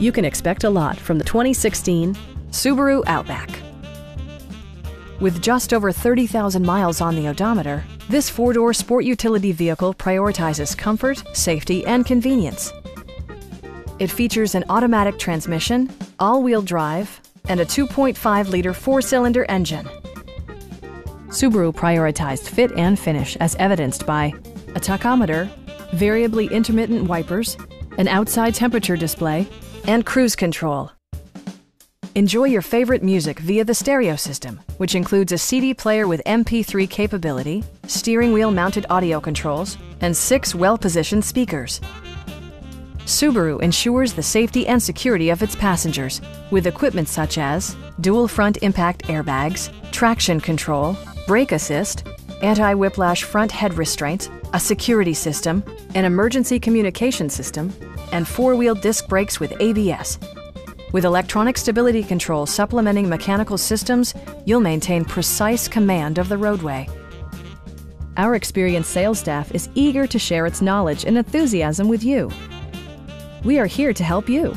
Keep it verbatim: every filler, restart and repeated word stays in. You can expect a lot from the twenty sixteen Subaru Outback. With just over thirty thousand miles on the odometer, this four-door sport utility vehicle prioritizes comfort, safety, and convenience. It features an automatic transmission, all-wheel drive, and a two point five liter four-cylinder engine. Subaru prioritized fit and finish as evidenced by a tachometer, variably intermittent wipers, an outside temperature display, and cruise control. Enjoy your favorite music via the stereo system, which includes a C D player with M P three capability, steering wheel mounted audio controls, and six well-positioned speakers. Subaru ensures the safety and security of its passengers with equipment such as dual front impact airbags, traction control, brake assist, anti-whiplash front head restraints, a security system, an emergency communication system, and four-wheel disc brakes with A B S. With electronic stability control supplementing mechanical systems, you'll maintain precise command of the roadway. Our experienced sales staff is eager to share its knowledge and enthusiasm with you. We are here to help you.